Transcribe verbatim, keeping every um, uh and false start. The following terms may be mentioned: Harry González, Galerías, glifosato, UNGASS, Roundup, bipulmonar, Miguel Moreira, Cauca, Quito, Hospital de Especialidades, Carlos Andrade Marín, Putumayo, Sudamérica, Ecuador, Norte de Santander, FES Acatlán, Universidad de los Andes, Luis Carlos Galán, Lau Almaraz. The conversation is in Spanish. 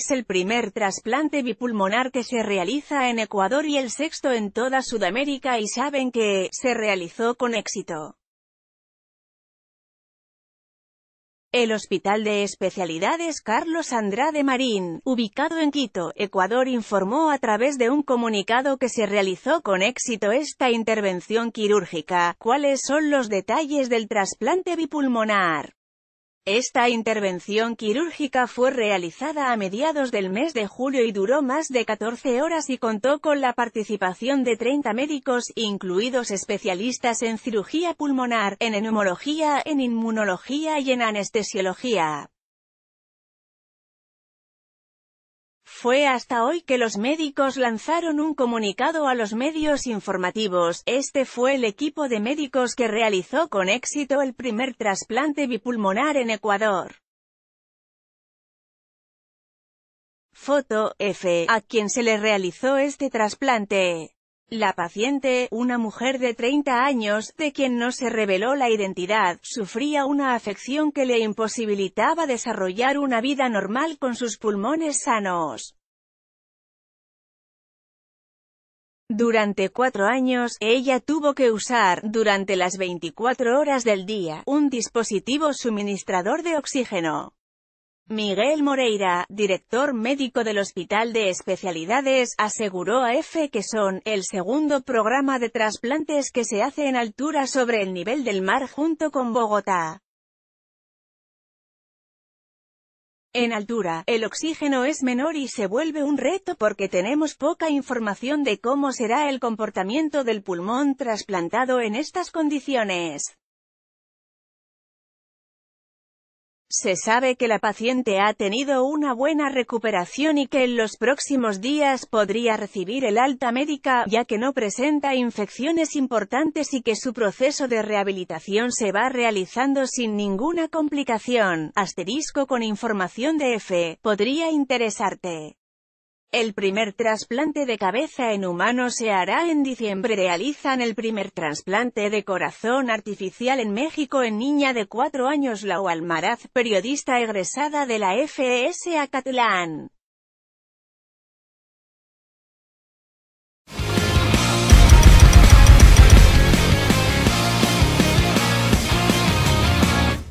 Es el primer trasplante bipulmonar que se realiza en Ecuador y el sexto en toda Sudamérica, y saben que se realizó con éxito. El Hospital de Especialidades Carlos Andrade Marín, ubicado en Quito, Ecuador, informó a través de un comunicado que se realizó con éxito esta intervención quirúrgica. ¿Cuáles son los detalles del trasplante bipulmonar? Esta intervención quirúrgica fue realizada a mediados del mes de julio y duró más de catorce horas y contó con la participación de treinta médicos, incluidos especialistas en cirugía pulmonar, en neumología, en inmunología y en anestesiología. Fue hasta hoy que los médicos lanzaron un comunicado a los medios informativos. Este fue el equipo de médicos que realizó con éxito el primer trasplante bipulmonar en Ecuador. Foto, F, a quien se le realizó este trasplante. La paciente, una mujer de treinta años, de quien no se reveló la identidad, sufría una afección que le imposibilitaba desarrollar una vida normal con sus pulmones sanos. Durante cuatro años, ella tuvo que usar, durante las veinticuatro horas del día, un dispositivo suministrador de oxígeno. Miguel Moreira, director médico del Hospital de Especialidades, aseguró a F que son el segundo programa de trasplantes que se hace en altura sobre el nivel del mar junto con Bogotá. En altura, el oxígeno es menor y se vuelve un reto porque tenemos poca información de cómo será el comportamiento del pulmón trasplantado en estas condiciones. Se sabe que la paciente ha tenido una buena recuperación y que en los próximos días podría recibir el alta médica, ya que no presenta infecciones importantes y que su proceso de rehabilitación se va realizando sin ninguna complicación. Asterisco con información de F. Podría interesarte. El primer trasplante de cabeza en humano se hará en diciembre. Realizan el primer trasplante de corazón artificial en México en niña de cuatro años. Lau Almaraz, periodista egresada de la F E S Acatlán.